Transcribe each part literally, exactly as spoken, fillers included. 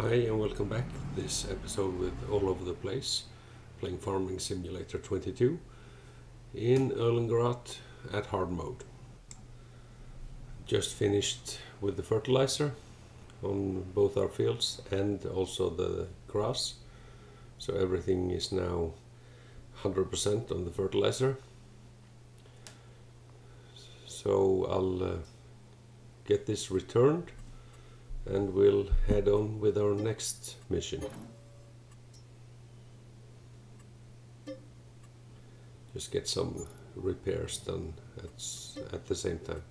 Hi and welcome back. This episode with all over the place, playing Farming Simulator twenty-two in Erlengrat at hard mode. Just finished with the fertilizer on both our fields and also the grass. So everything is now one hundred percent on the fertilizer. So I'll uh, get this returned and we'll head on with our next mission. Just get some repairs done at, at the same time.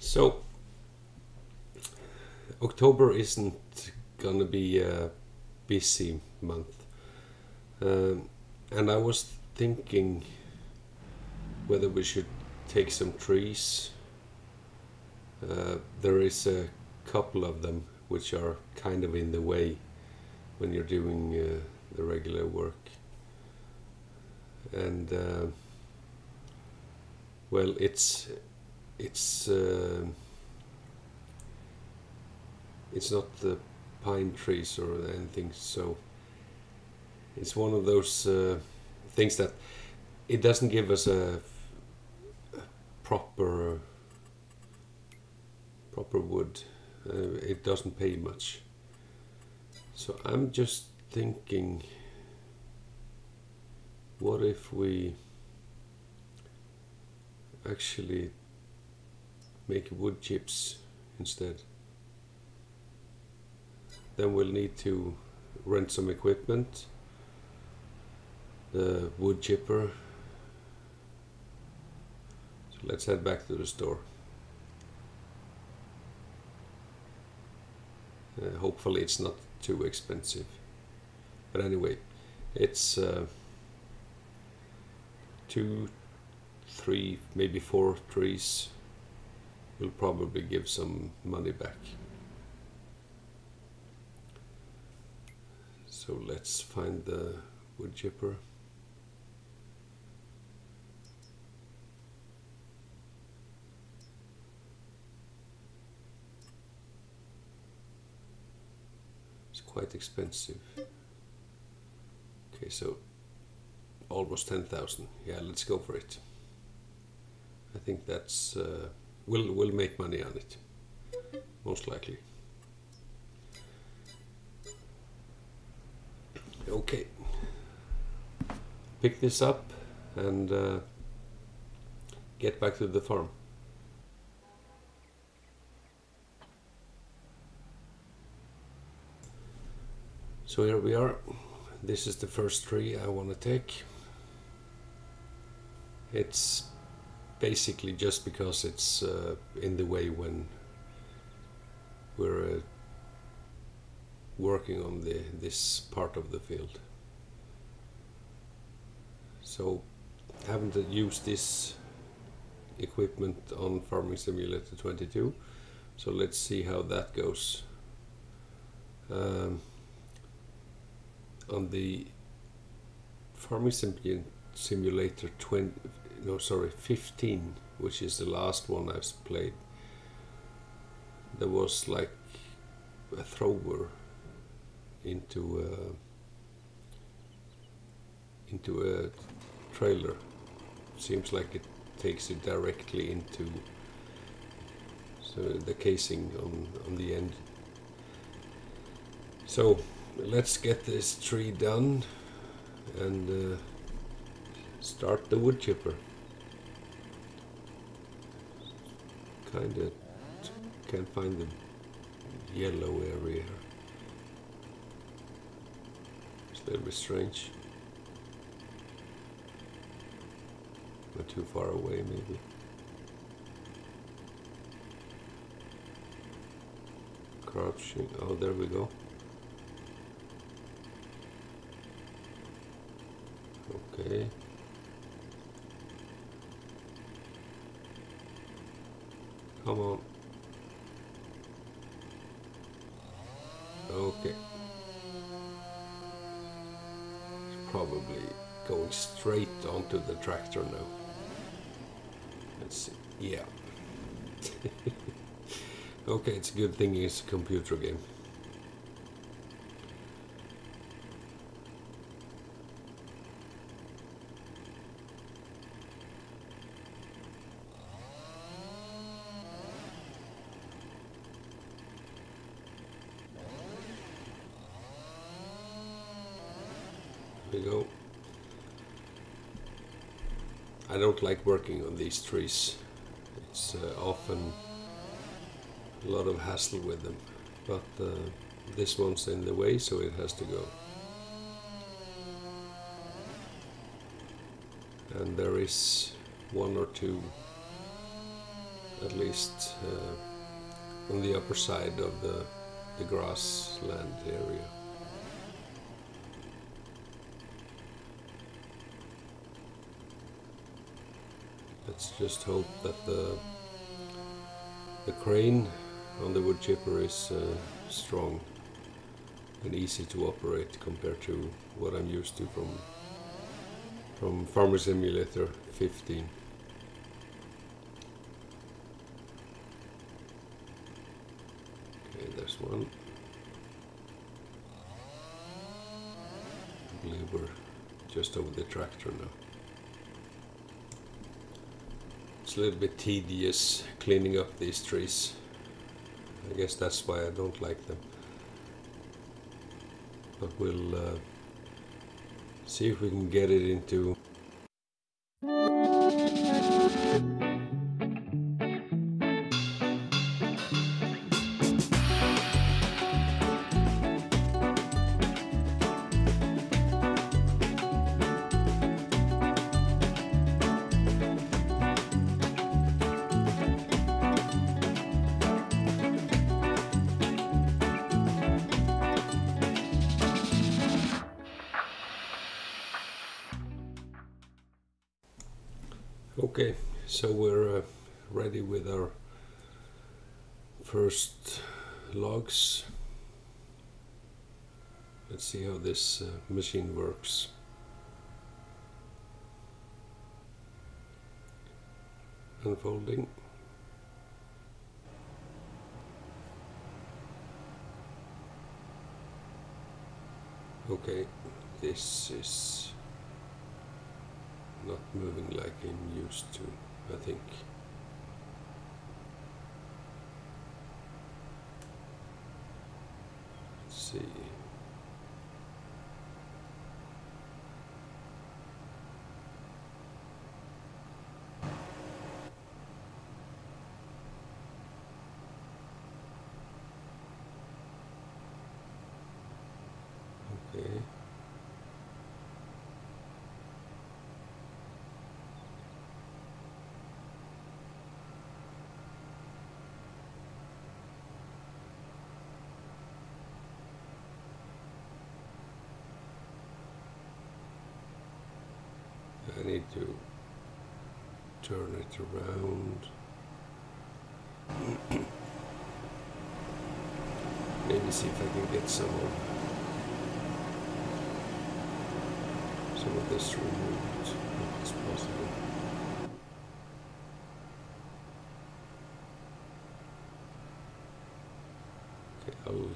So October isn't gonna be a busy month. Um, and I was thinking whether we should take some trees. Uh, there is a couple of them which are kind of in the way when you're doing uh, the regular work. And uh, well, it's it's uh, it's not the pine trees or anything, so it's one of those uh, things that it doesn't give us a, a proper proper wood. Uh, it doesn't pay much. So I'm just thinking, what if we actually make wood chips instead? Then we'll need to rent some equipment. The wood chipper. So let's head back to the store. Uh, hopefully it's not too expensive. But anyway, it's uh, two, three, maybe four trees. We'll probably give some money back. So let's find the wood chipper. Quite expensive. Okay, so almost ten thousand. Yeah, let's go for it. I think that's uh, we'll we'll make money on it, most likely. Okay, pick this up and uh, get back to the farm. So here we are. This is the first tree I want to take. It's basically just because it's uh, in the way when we're uh, working on the this part of the field. So haven't used this equipment on Farming Simulator twenty-two, so let's see how that goes. Um, On the Farming Sim Simulator twenty, no, sorry, fifteen, which is the last one I've played, there was like a thrower into a, into a trailer. Seems like it takes it directly into so the casing on on the end. So let's get this tree done and uh, start the wood chipper. Kinda can't find the yellow area. It's a little bit strange. Not too far away, maybe. Crouching. Oh, there we go. Okay. Come on. Okay. It's probably going straight onto the tractor now. Let's see. Yeah. Okay, it's a good thing it's a computer game. We go. I don't like working on these trees. It's uh, often a lot of hassle with them, but uh, this one's in the way, so it has to go. And there is one or two at least uh, on the upper side of the, the grassland area. Let's just hope that the, the crane on the wood chipper is uh, strong and easy to operate compared to what I'm used to from, from Farming Simulator fifteen. Okay, there's one. I believe we're just over the tractor now. It's a little bit tedious cleaning up these trees. I guess that's why I don't like them. But we'll uh, see if we can get it into . Okay, so we're uh, ready with our first logs. Let's see how this uh, machine works. Unfolding. Okay, this is not moving like I'm used to, I think. Let's see. Okay. I need to turn it around. Maybe see if I can get some of some of this removed, if it's possible. Okay, I'll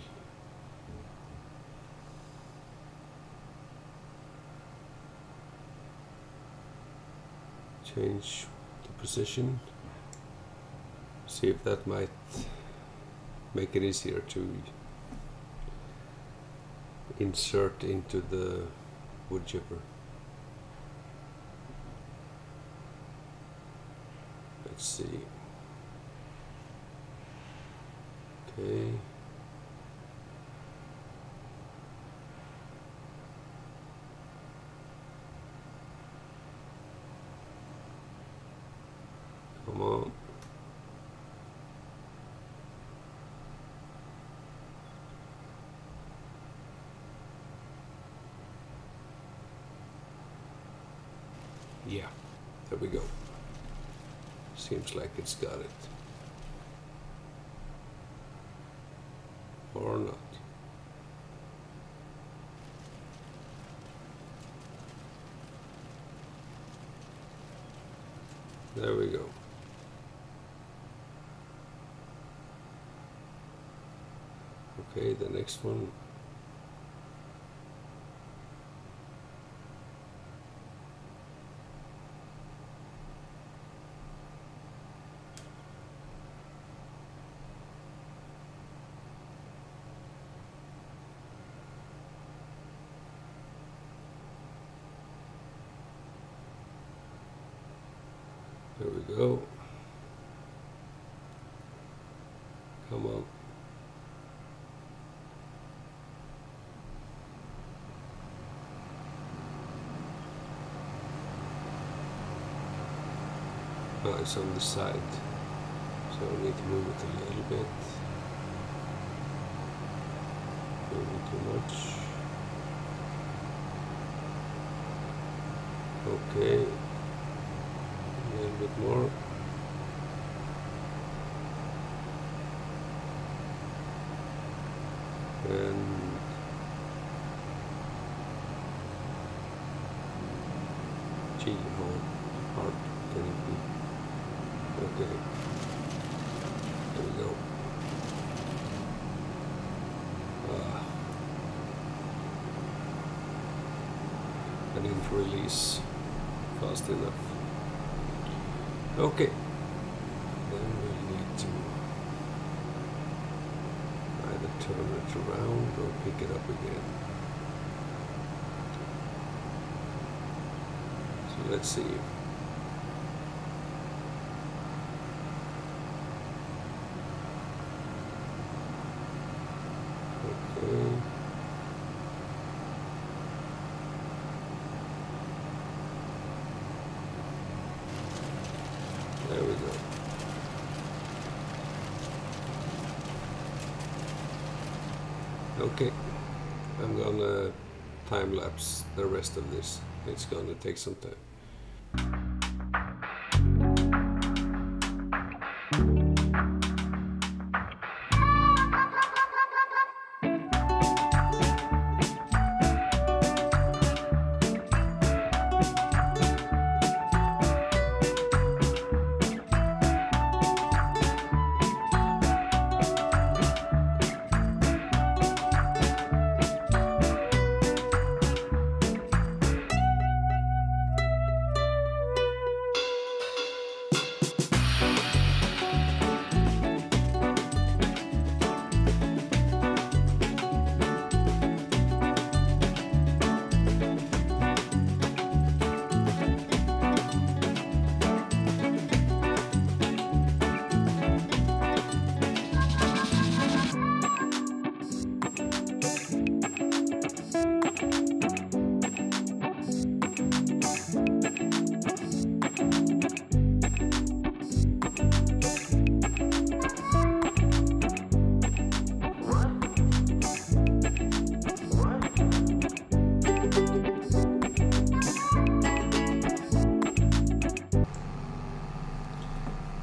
change the position, see if that might make it easier to insert into the wood chipper. Let's see. Okay. Come on. Yeah, there we go. Seems like it's got it. Or not. There we go. Okay, the next one. There we go. Come on. Oh, it's on the side, so I need to move it a little bit. Maybe too much. Okay. A little bit more. And gee, how hard can it be? Okay. There we go. Ah. I didn't release fast enough. Okay, then we need to either turn it around or pick it up again. So let's see. Okay. There we go. Okay, I'm gonna time lapse the rest of this. It's gonna take some time.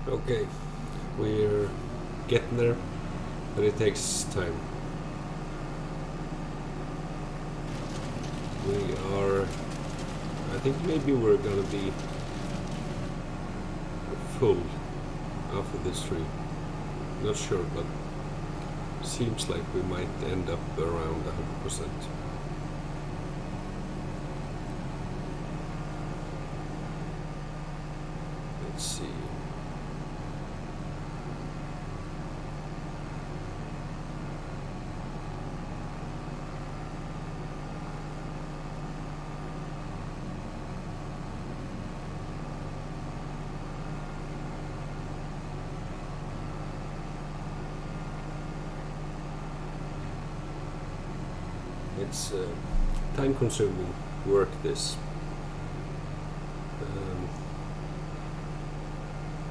Okay, we're getting there, but it takes time. We are, I think maybe we're gonna be full after this tree. Not sure, but seems like we might end up around one hundred percent. Let's see. It's uh, time-consuming work, this. Um,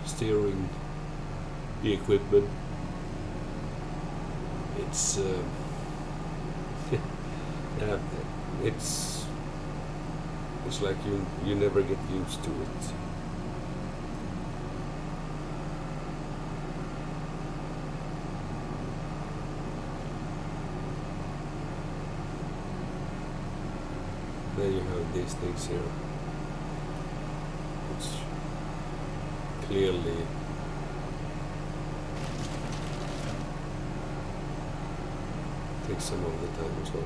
steering the equipment, it's uh, yeah, it's it's like you you never get used to it. There you have these things here, which clearly. Takes some of the time as well.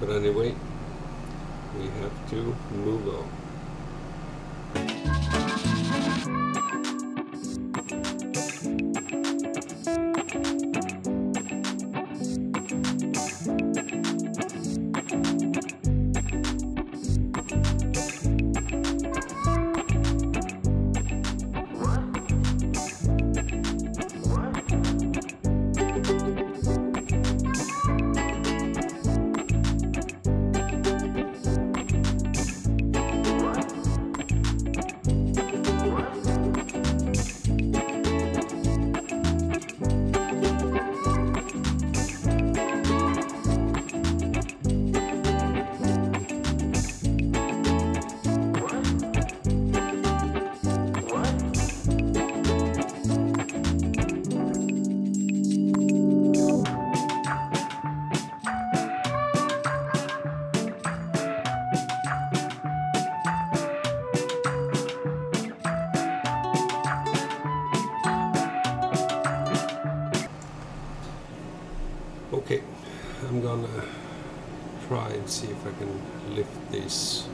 But anyway, we have to move on. See if I can lift these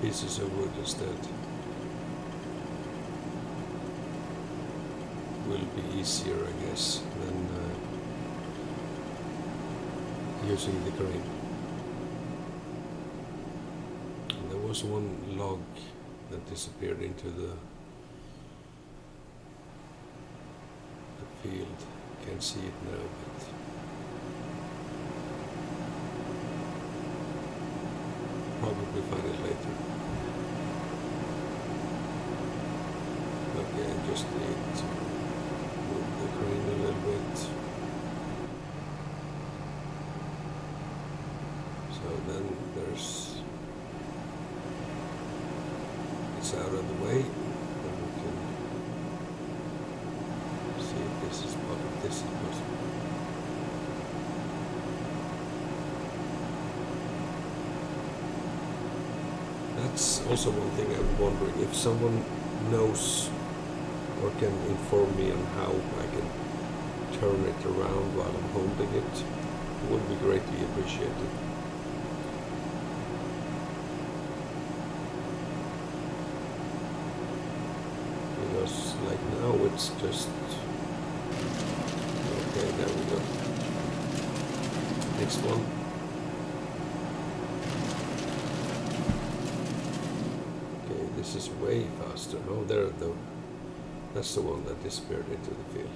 pieces of wood instead. Will be easier, I guess, than uh, using the crane. And there was one log that disappeared into the, the field. Can't see it now, but. Probably find it later. Okay, I just need to move the crane a little bit. So then there's... it's out of the way. Then we can see if this is possible. This is possible. That's also one thing I'm wondering, if someone knows or can inform me on how I can turn it around while I'm holding it, it would be greatly appreciated. Because like now it's just... okay, there we go. Next one. This is way faster. Oh, there, though. That's the one that disappeared into the field.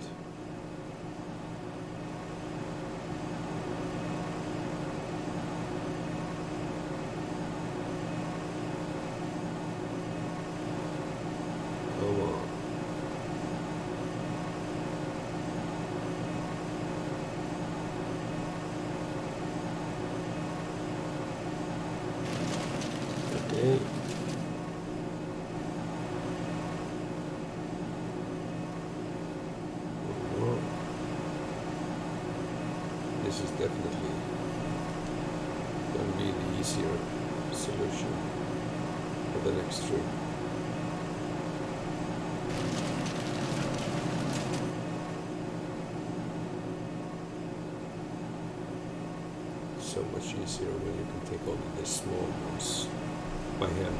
Come on. This is definitely going to be the easier solution for the next trip. So much easier when you can take all of these small ones by hand.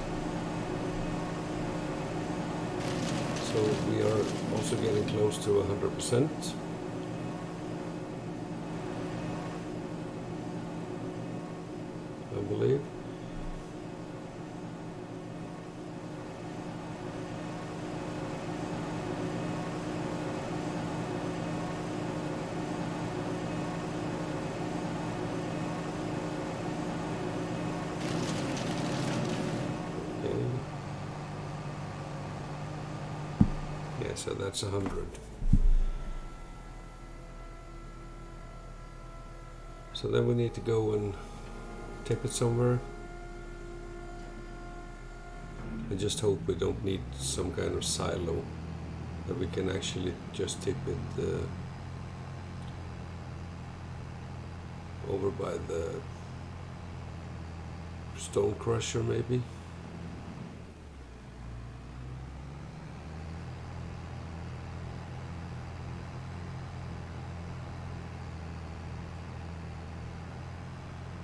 So we are also getting close to one hundred percent. I believe. Okay. Yeah, so that's a hundred. So then we need to go and tip it somewhere. I just hope we don't need some kind of silo, that we can actually just tip it uh, over by the stone crusher maybe.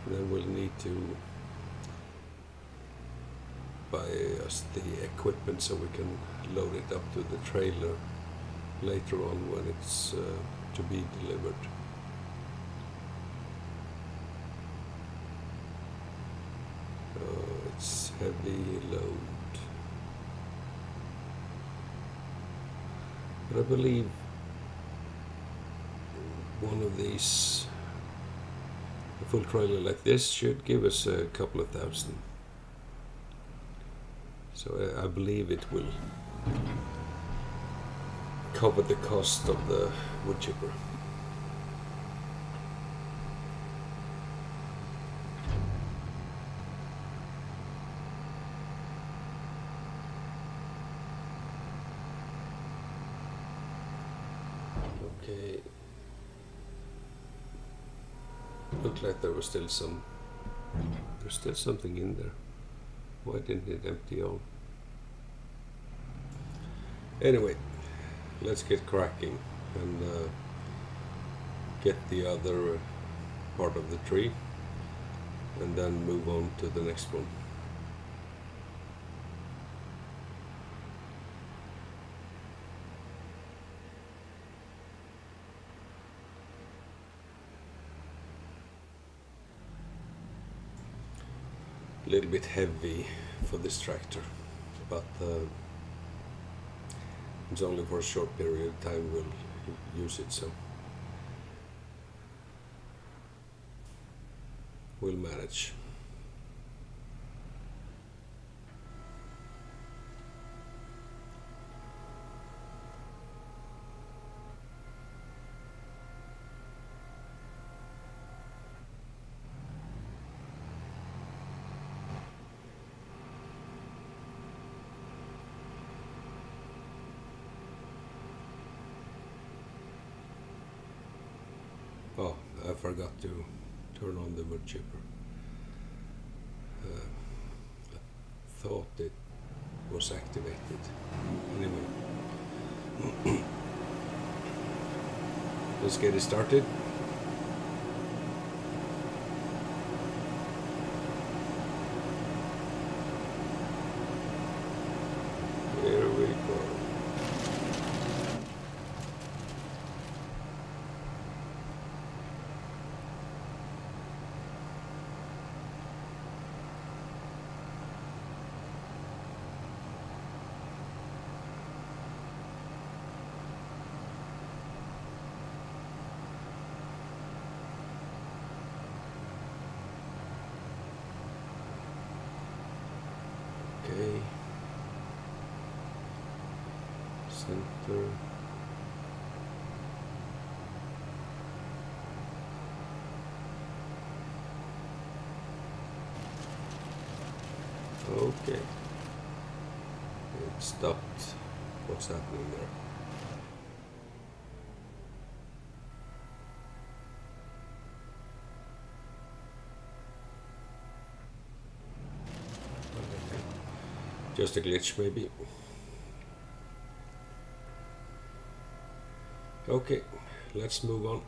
Then we'll need to buy us the equipment so we can load it up to the trailer later on when it's uh, to be delivered. Uh, it's heavy load. But I believe one of these, a full trailer like this, should give us a couple of thousand. So I believe it will cover the cost of the wood chipper. Okay. Looked like there was still some, there's still something in there. Why didn't it empty out? Anyway, let's get cracking and uh, get the other part of the tree and then move on to the next one. A little bit heavy for this tractor, but uh, it's only for a short period of time we'll use it, so we'll manage. Oh, I forgot to turn on the wood chipper. Uh, I thought it was activated. Anyway, let's get it started. Center. Okay. It stopped. What's happening there? Okay. Just a glitch maybe. Okay, let's move on.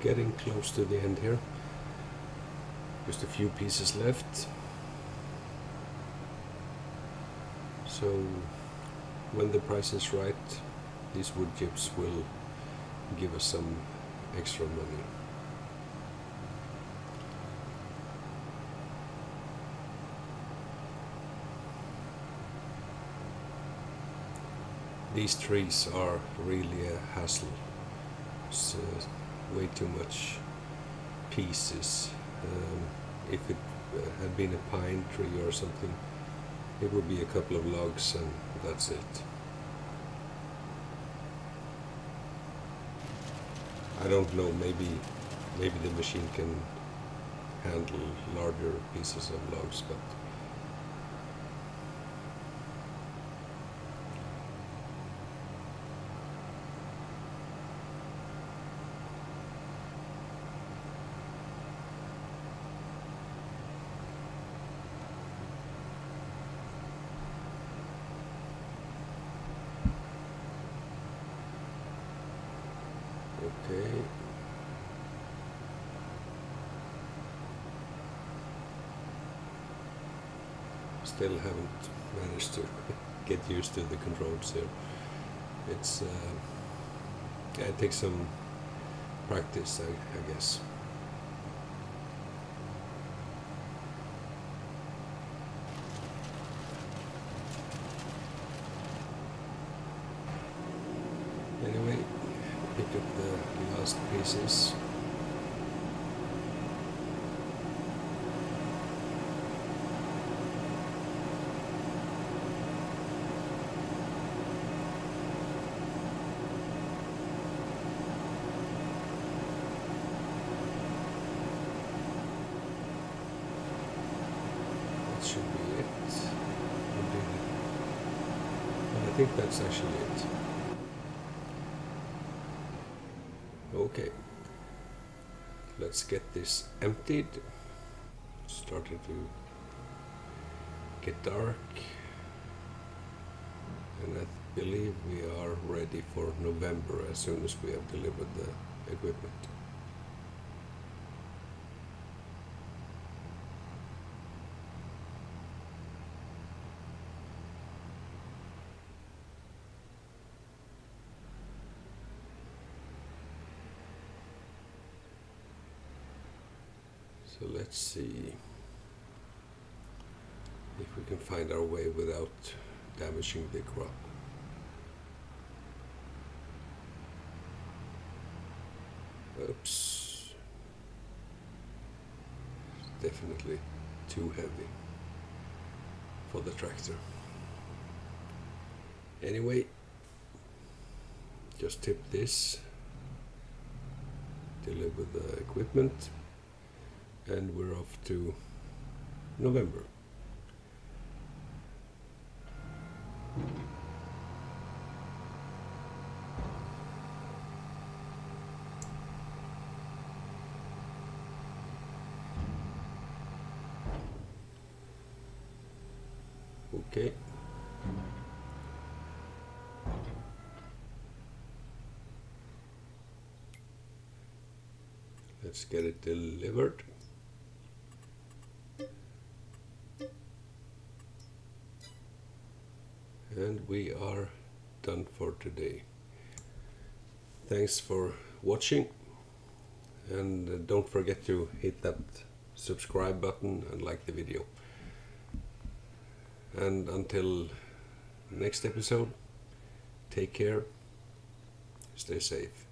getting close to the end here. Just a few pieces left. So when the price is right, these wood chips will give us some extra money. These trees are really a hassle. It's uh, way too much pieces. Um, if it had been a pine tree or something, it would be a couple of logs and that's it. I don't know, maybe maybe the machine can handle larger pieces of logs, but still haven't managed to get used to the controls here. It's uh, yeah, it takes some practice, I, I guess. Anyway, pick up the last pieces. I think that's actually it. Okay, let's get this emptied. It's starting to get dark, and I believe we are ready for November as soon as we have delivered the equipment. So let's see if we can find our way without damaging the crop. Oops. Definitely too heavy for the tractor. Anyway, just tip this, deliver the equipment, and we're off to November. Okay. Let's get it delivered. And we are done for today. Thanks for watching, and don't forget to hit that subscribe button and like the video. And until next episode, take care, stay safe.